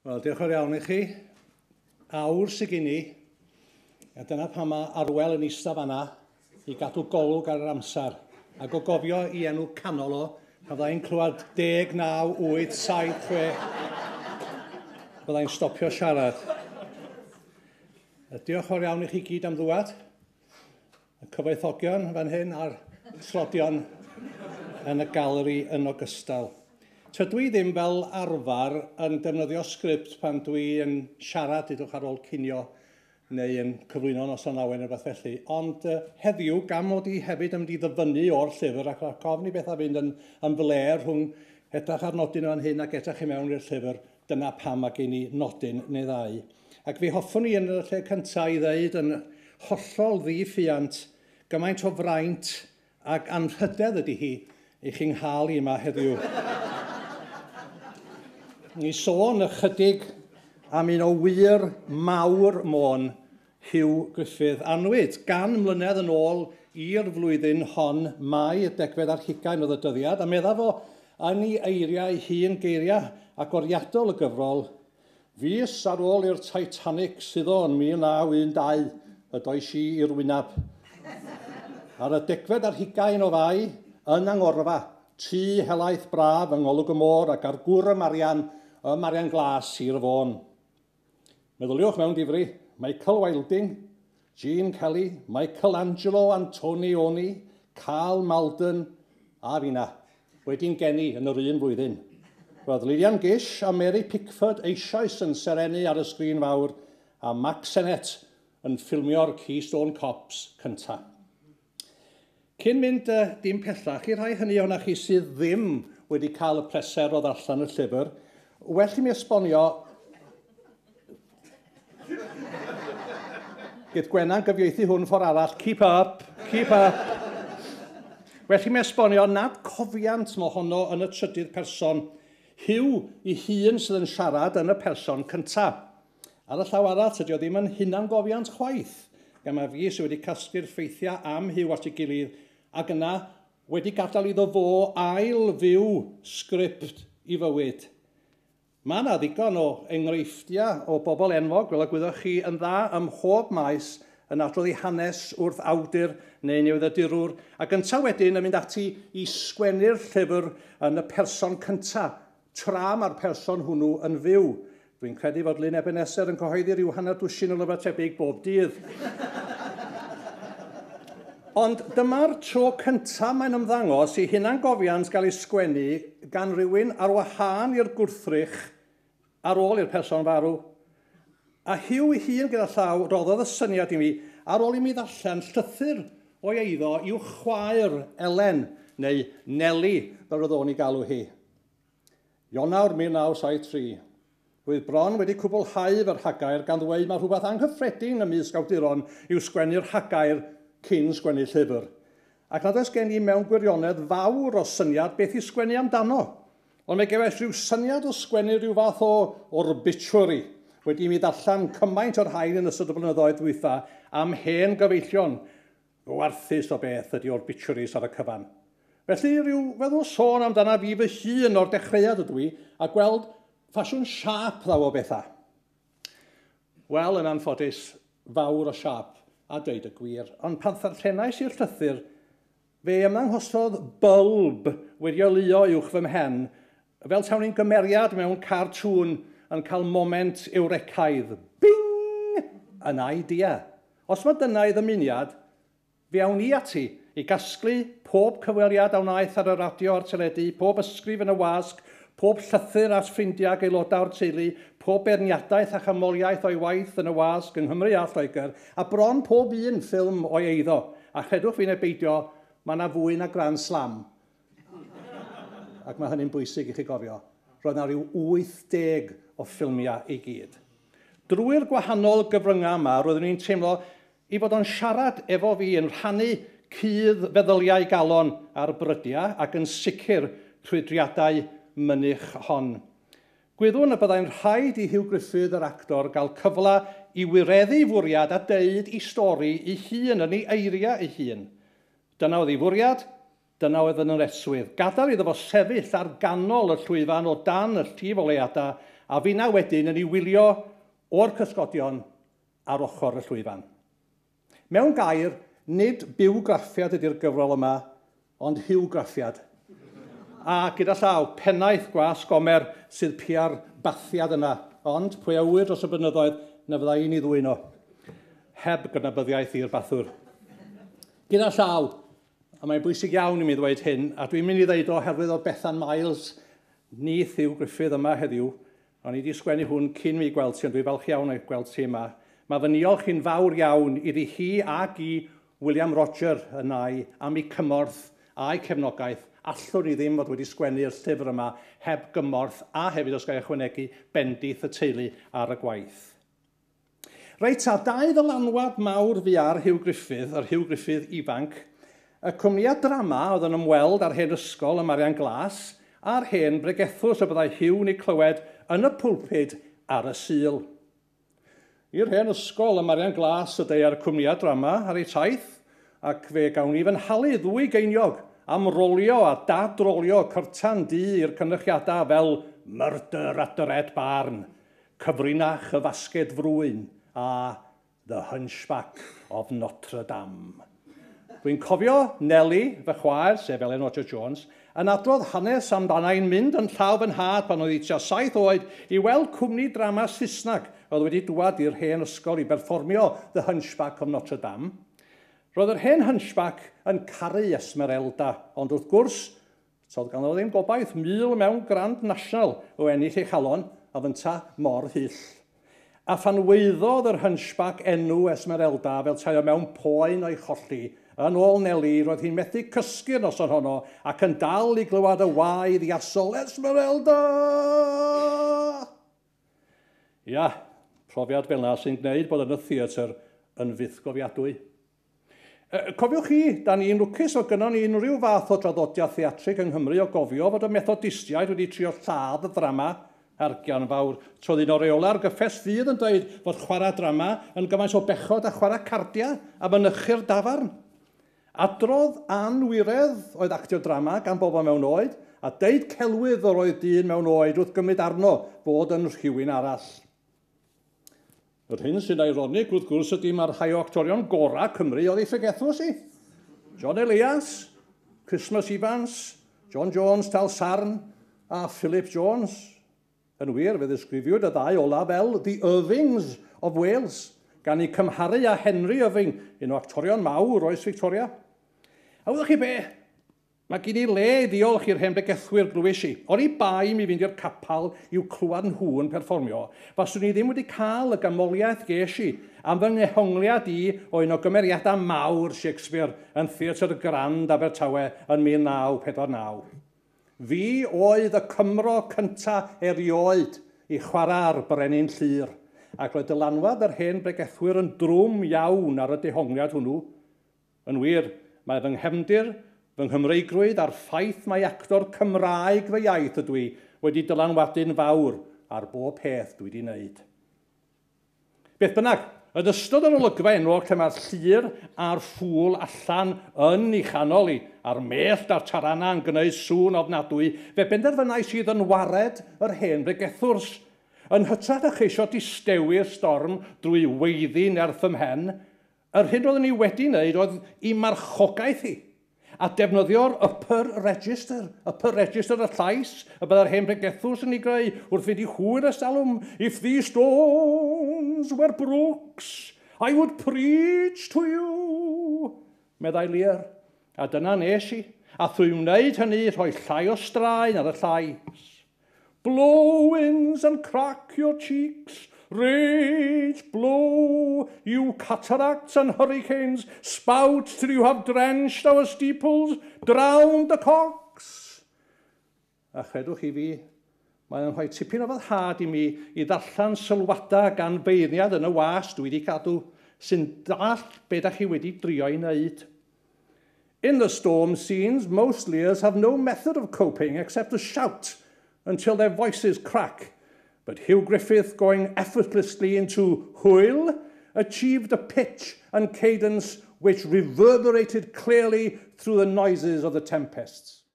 Wel, diolch yn iawn i chi. Awr sy'n gynni, a dyna pan mae Arwel yn eistedd fanna i gadw golwg ar yr amser. Ac o gofio i enw canol o, pan fyddai'n clywed 10, 9, 8, 7, 6. Byddai'n stopio siarad. Diolch yn iawn i chi gyd am ddwad. Y cyfoethogion fan hyn a'r tlodion yn y galeri yn ogystal. Tydw i ddim fel arfer yn defnyddio sgript pan dwi yn siarad, idwch ar ôl cinio neu yn cyflwyno noson awen neu beth felly. Ond heddiw, gan mod i hefyd yn mynd i ddyfynnu o'r llyfr ac gofyn i bethau fynd yn fler rhwng edrych ar nodyn o'n hyn ac edrych i mewn i'r llyfr, dyna pam mae gen i nodyn neu ddau. Ac fi hoffwn i yn y lle cyntaf i ddeud yn hollol ddiffyant gymaint o fraint ac anrhydedd ydy hi i chi'n nghael i yma heddiw. Ni sôn ychydig am un o wir mawr môn Hugh Griffith anwyd. 100 mlynedd yn ôl i'r flwyddyn hon, Mai, 19 oedd y dyddiad, a medda fo yn ei eiriau hun geiriau ac oriadol y gyfrol. Fus ar ôl i'r Titanic sydd o'n 1912, y does i i'r wynab. Ar y 19 o Fai, yn Angorfa, tŷ helaeth braf yng Ngolwg y Môr ac ar gwr y Marian-glas i'r Fôn. Meddyliwch mewn difri, Michael Wilding, Jean Kelly, Michelangelo Antonioni, Carl Malden a fina, wedi'n geni yn yr un flwyddyn. Roedd Lilian Gish a Mary Pickford eisoes yn serenu ar y sgrin fawr a Max Senet yn ffilmio'r Keystone Kops cyntaf. Cyn mynd dim pellach, i'r rhai hynny o'na chi sydd ddim wedi cael y pleser o ddarllen y llyfr, well i mi esbonio gyd Gwenna'n gyfieithu hwn ffordd arall, keep up, keep up. Well i mi esbonio nad cofiant mae honno yn y trydydd person, Hugh i hun sydd yn siarad yn y person cyntaf. Ar y llaw arall, tydi o ddim yn hunan gofiant chwaith, gan mae fi sydd wedi casglu'r ffeithiau am Hugh at ei gilydd, ac yna wedi gadael iddo fo ail fyw sgript i fywyd. Mae yna ddigon o enghreifftiau o bobl enwog, fel y gwyddoch chi yn dda ym mhob maes yn adrodd eu hanes wrth awdur neu newyddiadurwr, a gyntaf wedyn yn mynd ati i sgwennu'r llyfr yn y person cyntaf, tra mae'r person hwnnw yn fyw. Dwi'n credu fod Lyn Eben Eser yn cyhoeddi rhyw hanner dwsin o lyfrau tebyg bob dydd. Ond dyma'r tro cyntaf mae'n ymddangos i hunangofiant gael ei sgwennu gan rywun ar wahân i'r gwrthrych ar ôl i'r person farw. A Hugh ei hun gyda llaw roddodd y syniad i mi ar ôl i mi ddarllen llythyr o'i eiddo i'w chwaer Elen neu Nelly fel roedd o'n ei galw hi. Ionawr 1973. Roedd bron wedi cwblhau fy'r hagair gan ddweud mae rhywbeth anghyffredin ymysg awduron i'w sgwennu'r hagair cyn sgwennu llyfr. Ac nad oes gen i mewn gwirionedd fawr o syniad beth i sgwennu amdano. Ond mae gefais rhyw syniad o sgwennu rhyw fath o orbituary wedi mi ddarllen cymaint o'r hain yn ystod y blynyddoedd dwytha am hen gyfeillion. Gwerthus o beth ydy orbituaries ar y cyfan. Felly rhyw feddwl sôn amdana fi fy hun o'r dechreuad ydw i a gweld ffasiwn siap ddaw o bethau. Wel, yn anffodus, fawr o siap a dweud y gwir. Ond pan ddarllenais i'r llythyr, fe ymddanghosodd bylb wedi olio uwch fy mhen, fel tawn i'n gymeriad mewn cartŵn yn cael moment ewrecaidd. Bing! Yn idea. Os mae dyna ei ddymuniad, fe awn i ati i gasglu pob cywiriad a wnaeth ar y radio a'r teledu, pob ysgrif yn y wasg, pob llythyr at ffrindiau ac aelodau o'r teulu, pob berniadaeth a chamoliaeth o'i waith yn y wasg yng Nghymru a Lloegr, a bron pob un ffilm o'i eiddo. A chredwch fi neu beidio, mae yna fwy na Grand Slam. Ac mae hynny'n bwysig i chi gofio. Roedd yna rhyw 80 o ffilmiau i gyd. Drwy'r gwahanol gyfryngau yma, roeddwn i'n teimlo i fod o'n siarad efo fi yn rhannu cudd feddyliau galon ar brydiau ac yn sicr llwydriadau mynych hon. Gwyddwn y byddai'n rhaid i Hugh Griffith yr actor gael cyfle i wireddu fwriad a deud i stori i hun yn ei eiriau i hun. Dyna oedd ei fwriad, dyna oedd yn yr eswydd. Gadael iddo fo sefyll ar ganol y llwyfan o dan y llif o leiadau a finna wedyn yn ei wylio o'r cysgodion ar ochr y llwyfan. Mewn gair, nid bywgraffiad ydy'r gyfrol yma, ond hywgraffiad. A gyda llaw, pennaeth gwas Gomer sydd pia'r bathiad yna, ond pwy a wyr dros y blynyddoedd na fydda i'n ei ddwyno, heb gynabyddiaeth i'r bathwr. Gyda llaw, a mae'n bwysig iawn i mi ddweud hyn, a dwi'n mynd i ddeud oherwydd o Bethan Miles, nith Hugh Griffith yma heddiw, ond i wedi sgwennu hwn cyn mi gweld ti, ond dwi'n falch iawn o'i gweld ti yma. Mae fy niolch i'n fawr iawn iddi hi ac i William Roger yna'i am ei cymorth a'i cefnogaeth. Allwn i ddim fod wedi sgwennu'r llyfr yma heb gymorth a hefyd os gai ychwanegu bendith y teulu ar y gwaith. Reit, a dau ddylanwad mawr fi ar Hugh Griffith, yr Hugh Griffith ifanc, y cwmniad drama oedd yn ymweld ar hen ysgol y Marian-glas a'r hen bregethws y byddai Hugh ni clywed yn y pwlpid ar y Sul. I'r hen ysgol y Marian-glas ydy ar y cwmniad drama ar ei taith ac fe gawn ni fynhalu ddwy geiniog am rolio a dadrolio cyrtan du i'r cynrychiadau fel Murder at the Red Barn, Cyfrinach y Fasged Frwyn a The Hunchback of Notre Dame. Dwi'n cofio Nelly, fy chwaer, sef Elen Roger Jones, yn adrodd hanes amdana'n mynd yn llaw fy nhad pan oedd i tua 7 oed i weld cwmni drama Saesneg oedd wedi dŵad i'r hen ysgol i berfformio The Hunchback of Notre Dame. Roedd yr hen hunchback yn caru Esmerelda, ond wrth gwrs, toedd ganddo ddim gobaith mil mewn grand national o ennill ei chalon a fynta mor hyll. A phanweiddodd yr hunchback enw Esmerelda fel tai o mewn poen o'i cholli, yn ôl Nelly roedd hi'n methu cysgu'r noson honno ac yn dal i glywed y wau ddiasol Esmerelda! Ia, profiad fel na sy'n gwneud bod yn y theatr yn fuddgofiadwy. Cofiwch chi, da ni'n lwcus o gynnon ni unrhyw fath o draddodiad theatrig yng Nghymru o gofio fod y methodistiaid wedi trio lladd y drama ar Gianfawr. Troeddin o reola'r gyffes fydd yn dweud fod chwarae drama yn gymaint o bechod a chwarae cardia a mynychu'r dafarn. Adrodd anwiredd oedd actio drama gan bobl mewn oed a deud celwydd o'r oedd dyn mewn oed wrth gymryd arno fod yn rhywun arall. Yr hyn sy'n ironig wrth gwrs ydy mae'r rhai o actorion gorau Cymru oedd ei ffregethws i. John Elias, Christmas Evans, John Jones, Tal Sarn a Philip Jones. Yn wir, fe ddisgrifiwyd y ddau ola fel The Irvings of Wales, gan ei cymharu â Henry Irving, un o actorion mawr oes Victoria. A wyddoch chi be? Mae gen i le ddiolch i'r hen bregethwyr glywis i. O'n i bai mi fynd i'r capal i'w clywed nhw yn perfformio, faswn i ddim wedi cael y gamoliaeth ges i am fy nghehongliad i o un o gymeriadau mawr Shakespeare yn Theatyr Grand Abertawe yn 1949. Fi oedd y Cymro cyntaf erioed i chwarae'r Brenin Llyr, ac roedd dylanwad yr hen bregethwyr yn drwm iawn ar y dehongliad hwnnw. Yn wir, mae fy nghefndir, fy nghymreigrwydd a'r ffaith mae actor Cymraeg fy iaith ydw i wedi dylanwadu'n fawr ar bob peth dwi wedi wneud. Beth bynnag, yn ystod yr olygfa enwog lle mae'r Llyr a'r ffwl allan yn uchanol i a'r mellt a'r tarana yn gwneud sŵn ofnadwy, fe benderfynais i ddynwared yr hen bregethwrs. Yn hytrach na cheisio distewu'r storm drwy weiddi nerth ymhen, yr hyn oeddwn i wedi wneud oedd i marchogaeth i. A defnyddio'r upper register y llais, y byddai'r hen bregethws yn ei greu wrth fynd i hwyr y salwm. If these stones were brooks, I would preach to you, meddai Lear. A dyna nes i, a thrwy wneud hynny rhoi llai o straen ar y llais. Blow winds and crack your cheeks, rage, blow, you cataracts and hurricanes, spout till you have drenched our steeples, drown the cocks. A chredwch i fi, mae'n rhoi tipyn o faddhad i mi i ddarllen sylwadau gan feirniad yn y was dwi wedi cadw, sy'n dall beth ydych chi wedi drio i wneud. In the storm scenes, most Lears have no method of coping except to shout until their voices crack. But Hugh Griffith, going effortlessly into hwyl, achieved a pitch and cadence which reverberated clearly through the noises of the tempests.